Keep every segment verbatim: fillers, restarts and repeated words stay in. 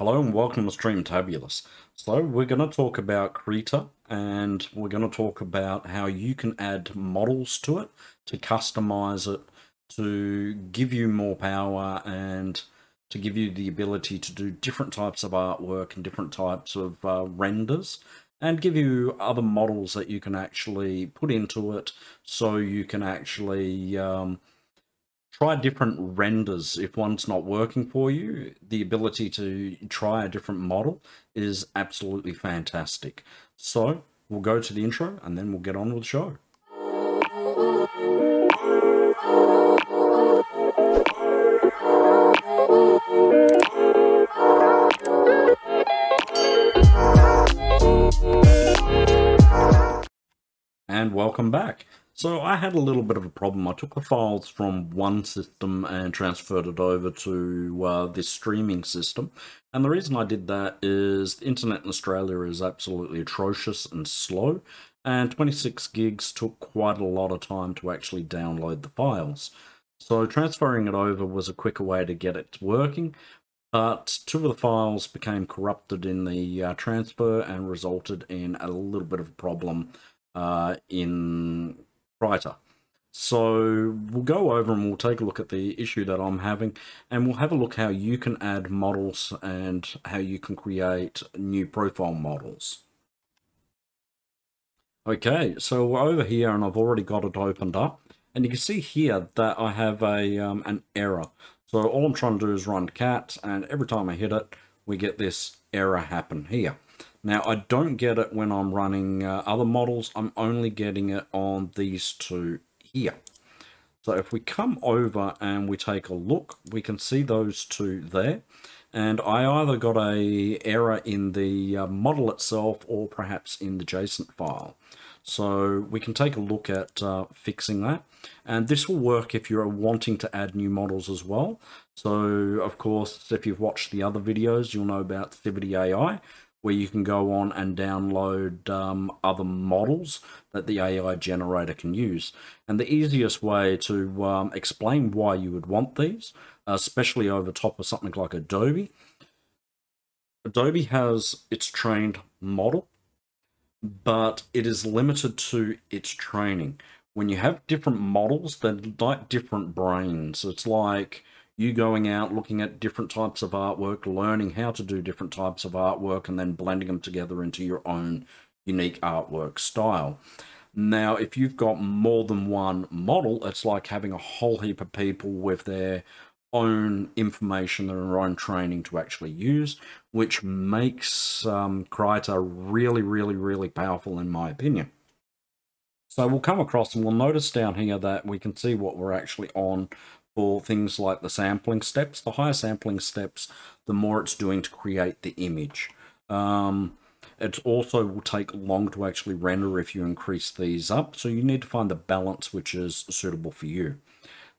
Hello and welcome to Streamtabulous. So we're going to talk about Krita and we're going to talk about how you can add models to it, to customize it, to give you more power and to give you the ability to do different types of artwork and different types of uh, renders and give you other models that you can actually put into it so you can actually um, try different renders. If one's not working for you, the ability to try a different model is absolutely fantastic. So we'll go to the intro and then we'll get on with the show. And welcome back. So I had a little bit of a problem. I took the files from one system and transferred it over to uh, this streaming system. And the reason I did that is the internet in Australia is absolutely atrocious and slow. And twenty-six gigs took quite a lot of time to actually download the files. So transferring it over was a quicker way to get it working. But two of the files became corrupted in the uh, transfer and resulted in a little bit of a problem uh, in Krita. So we'll go over and we'll take a look at the issue that I'm having and we'll have a look how you can add models and how you can create new profile models. Okay, so we're over here and I've already got it opened up and you can see here that I have a um, an error. So all I'm trying to do is run cat and every time I hit it we get this error happen here. Now, I don't get it when I'm running uh, other models. I'm only getting it on these two here. So if we come over and we take a look, we can see those two there. And I either got a error in the uh, model itself or perhaps in the JSON file. So we can take a look at uh, fixing that. And this will work if you're wanting to add new models as well. So, of course, if you've watched the other videos, you'll know about CivitAI, where you can go on and download um, other models that the A I generator can use. And the easiest way to um, explain why you would want these, especially over top of something like Adobe. Adobe has its trained model, but it is limited to its training. When you have different models, they're like different brains. It's like you going out, looking at different types of artwork, learning how to do different types of artwork, and then blending them together into your own unique artwork style. Now, if you've got more than one model, it's like having a whole heap of people with their own information and their own training to actually use, which makes um, Krita really, really, really powerful in my opinion. So we'll come across and we'll notice down here that we can see what we're actually on for things like the sampling steps. The higher sampling steps, the more it's doing to create the image. Um, it also will take long to actually render if you increase these up, so you need to find the balance which is suitable for you.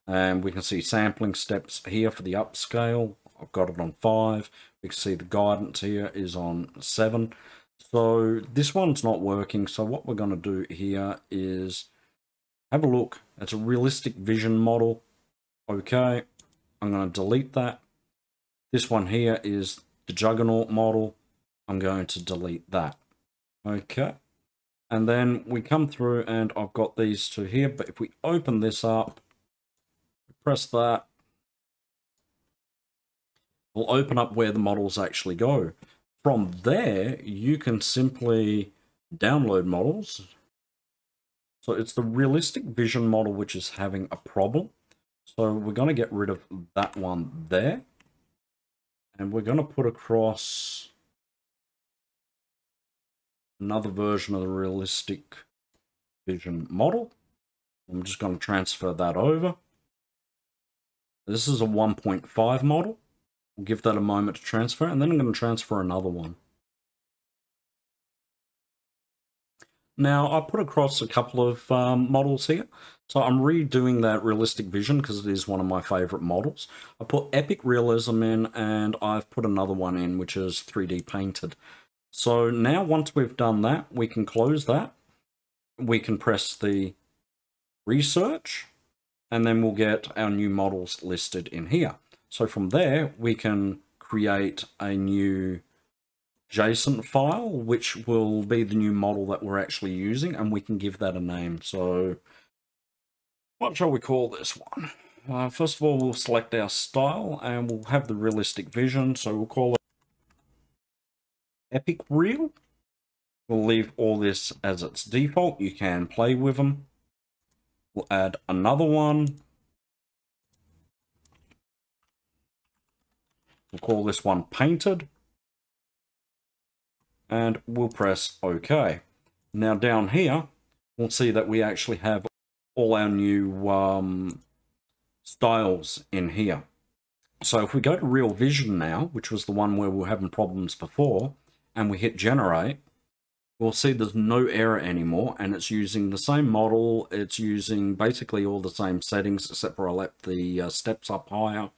And we can see sampling steps here for the upscale. I've got it on five. We can see the guidance here is on seven. So this one's not working, so what we're going to do here is have a look. It's a realistic vision model. Okay, I'm going to delete that. This one here is the Juggernaut model. I'm going to delete that. Okay, and then we come through and I've got these two here, but if we open this up, press that, we'll open up where the models actually go. From there, you can simply download models. So it's the realistic vision model which is having a problem. So we're going to get rid of that one there and we're going to put across another version of the realistic vision model. I'm just going to transfer that over. This is a one point five model. We'll give that a moment to transfer and then I'm going to transfer another one. Now, I put across a couple of um, models here. So I'm redoing that realistic vision because it is one of my favorite models. I put Epic Realism in and I've put another one in, which is three D painted. So now once we've done that, we can close that. We can press the research and then we'll get our new models listed in here. So from there, we can create a new JSON file, which will be the new model that we're actually using, and we can give that a name. So what shall we call this one? Uh, first of all, we'll select our style and we'll have the realistic vision. So we'll call it Epic Real. We'll leave all this as its default. You can play with them. We'll add another one. We'll call this one painted. And we'll press OK. Now down here, we'll see that we actually have all our new um, styles in here. So if we go to Real Vision now, which was the one where we were having problems before, and we hit generate, we'll see there's no error anymore, and it's using the same model. It's using basically all the same settings, except for I let the uh, steps up higher,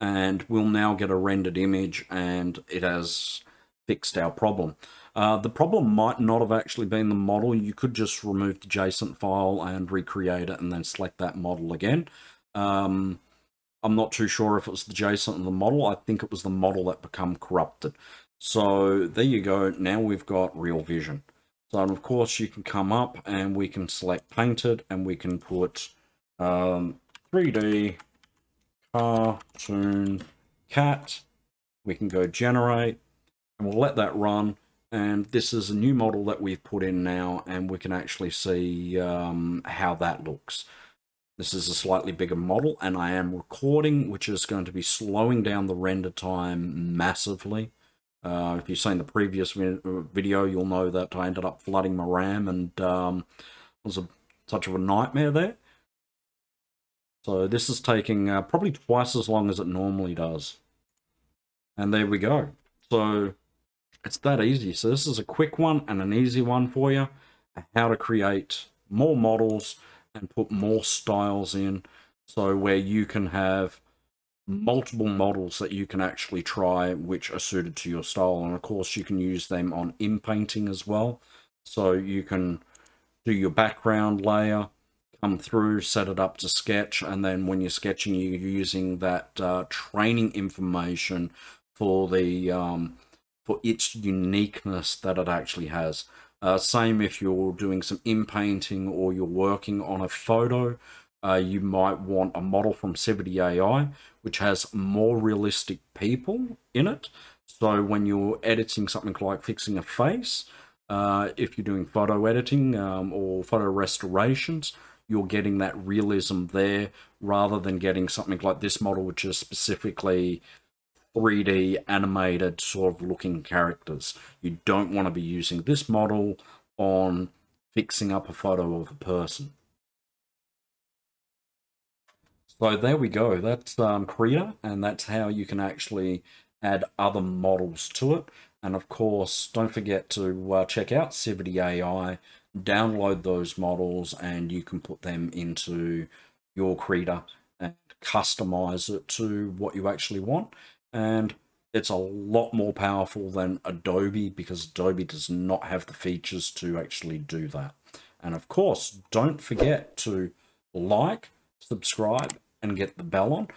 and we'll now get a rendered image, and it has fixed our problem. Uh, the problem might not have actually been the model. You could just remove the JSON file and recreate it and then select that model again. Um, I'm not too sure if it was the JSON and the model. I think it was the model that become corrupted. So there you go. Now we've got Real Vision. So and of course you can come up and we can select painted and we can put um, three D cartoon cat. We can go generate. And we'll let that run, and this is a new model that we've put in now, and we can actually see um, how that looks. This is a slightly bigger model, and I am recording, which is going to be slowing down the render time massively. Uh, if you've seen the previous video, you'll know that I ended up flooding my RAM, and um, it was a touch of a nightmare there. So this is taking uh, probably twice as long as it normally does. And there we go. So it's that easy. So this is a quick one and an easy one for you. How to create more models and put more styles in, so where you can have multiple models that you can actually try which are suited to your style. And of course you can use them on inpainting as well. So you can do your background layer, come through, set it up to sketch. And then when you're sketching, you're using that uh, training information for the um, for its uniqueness that it actually has. Uh, same if you're doing some inpainting or you're working on a photo, uh, you might want a model from CivitAI, which has more realistic people in it. So when you're editing something like fixing a face, uh, if you're doing photo editing um, or photo restorations, you're getting that realism there rather than getting something like this model, which is specifically three D animated sort of looking characters. You don't want to be using this model on fixing up a photo of a person. So there we go. That's um, Krita, and that's how you can actually add other models to it. And of course, don't forget to uh, check out CivitAI, download those models, and you can put them into your Krita and customize it to what you actually want. And it's a lot more powerful than Adobe, because Adobe does not have the features to actually do that. And of course, don't forget to like, subscribe, and get the bell on.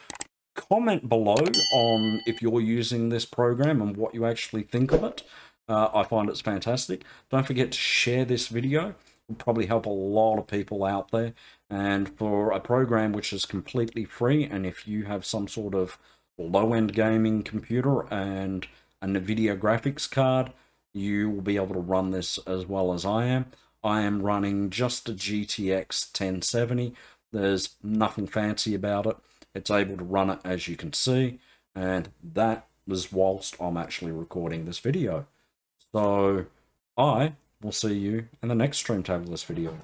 Comment below on if you're using this program and what you actually think of it. Uh, I find it's fantastic. Don't forget to share this video. It'll probably help a lot of people out there. And for a program which is completely free, and if you have some sort of low-end gaming computer and a Nvidia graphics card, you will be able to run this as well as I am. I am running just a G T X ten seventy. There's nothing fancy about it. It's able to run it, as you can see, and that was whilst I'm actually recording this video. So I will see you in the next Streamtabulous video.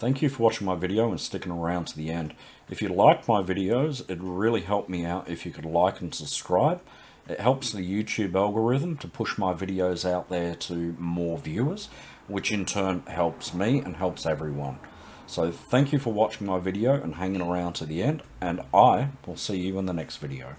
Thank you for watching my video and sticking around to the end. If you like my videos, it'd really help me out if you could like and subscribe. It helps the YouTube algorithm to push my videos out there to more viewers, which in turn helps me and helps everyone. So thank you for watching my video and hanging around to the end, and I will see you in the next video.